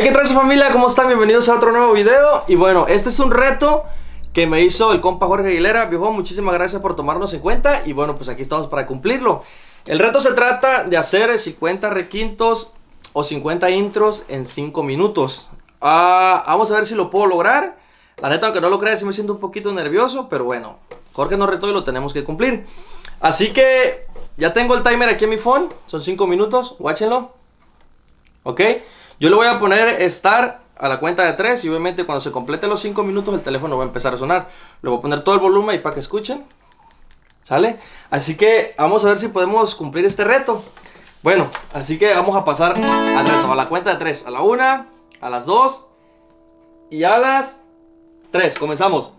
Hey, ¿qué tal su familia? ¿Cómo están? Bienvenidos a otro nuevo video. Y bueno, este es un reto que me hizo el compa Jorge Aguilera Viejo. Muchísimas gracias por tomarnos en cuenta. Y bueno, pues aquí estamos para cumplirlo. El reto se trata de hacer 50 requintos o 50 intros en 5 minutos. Vamos a ver si lo puedo lograr. La neta, aunque no lo creas, sí me siento un poquito nervioso. Pero bueno, Jorge nos retó y lo tenemos que cumplir. Así que ya tengo el timer aquí en mi phone. Son 5 minutos, guáchenlo. Ok. Yo le voy a poner start a la cuenta de 3 y obviamente cuando se completen los 5 minutos el teléfono va a empezar a sonar. Le voy a poner todo el volumen y para que escuchen. ¿Sale? Así que vamos a ver si podemos cumplir este reto. Bueno, así que vamos a pasar al reto, a la cuenta de 3. A la 1, a las 2 y a las 3. Comenzamos.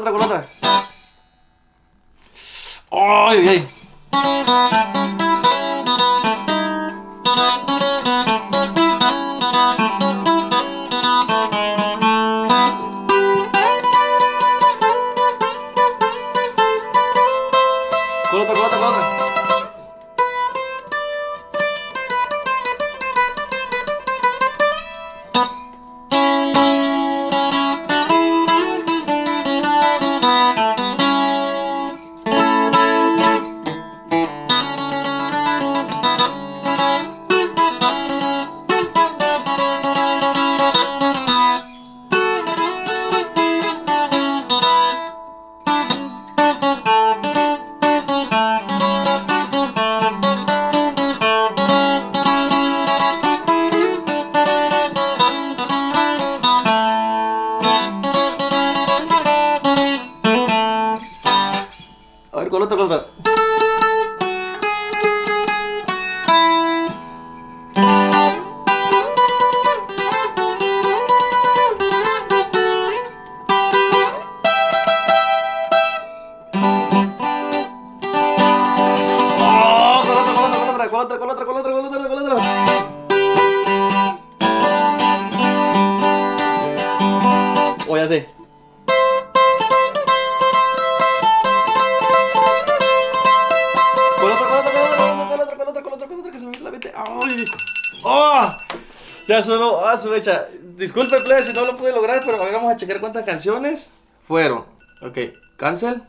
Con otra. ¡Ay, ay! Con otra. A ver, con otra cosa. Ya solo, su mecha. Disculpe, plebe, si no lo pude lograr, pero ahora vamos a checar cuántas canciones fueron. Ok, cancel.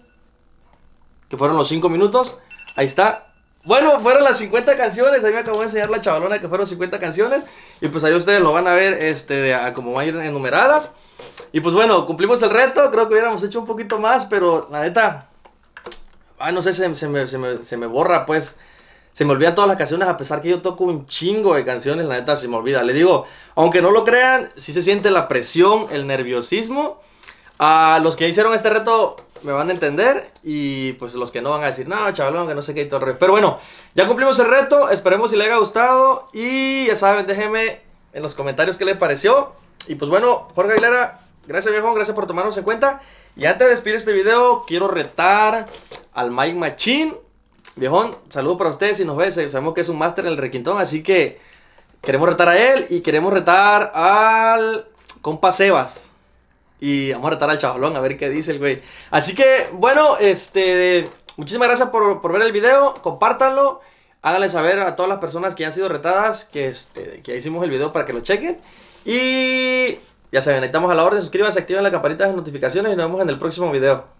Que fueron los 5 minutos. Ahí está. Bueno, fueron las 50 canciones. Ahí me acabo de enseñar la chavalona que fueron 50 canciones. Y pues ahí ustedes lo van a ver, como van a ir enumeradas. Y pues bueno, cumplimos el reto. Creo que hubiéramos hecho un poquito más, pero la neta. Ay, no sé, se me borra, pues. Se me olvidan todas las canciones, a pesar que yo toco un chingo de canciones, la neta se me olvida. Le digo, aunque no lo crean, sí se siente la presión, el nerviosismo. A los que hicieron este reto me van a entender. Y pues los que no van a decir, no, chavalón, que no sé qué y todo el resto. Pero bueno, ya cumplimos el reto, esperemos si les haya gustado. Y ya saben, déjenme en los comentarios qué les pareció. Y pues bueno, Jorge Aguilera, gracias viejo, gracias por tomarnos en cuenta. Y antes de despedir este video, quiero retar al Mike Machine. Viejón, saludo para ustedes y nos ves. Sabemos que es un máster en el requintón, así que queremos retar a él y queremos retar al compa Sebas. Y vamos a retar al chavalón, a ver qué dice el güey. Así que, bueno, muchísimas gracias por ver el video. Compártanlo, háganle saber a todas las personas que ya han sido retadas que hicimos el video para que lo chequen. Y ya saben, ahí estamos a la orden. Suscríbanse, activen la campanita de las notificaciones y nos vemos en el próximo video.